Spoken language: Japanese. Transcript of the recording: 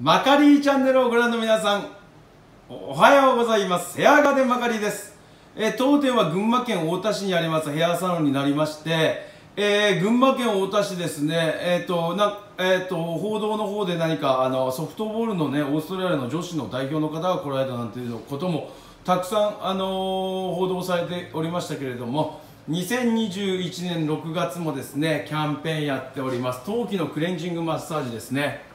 マカリーチャンネルをご覧の皆さん、おはようございます。ヘアガーデンマカリーです。当店は群馬県太田市にありますヘアサロンになりまして、群馬県太田市ですね、報道の方で何かソフトボールのね、オーストラリアの女子の代表の方が来られたなんていうこともたくさん報道されておりましたけれども、2021年6月もですね、キャンペーンやっております。頭皮のクレンジングマッサージですね。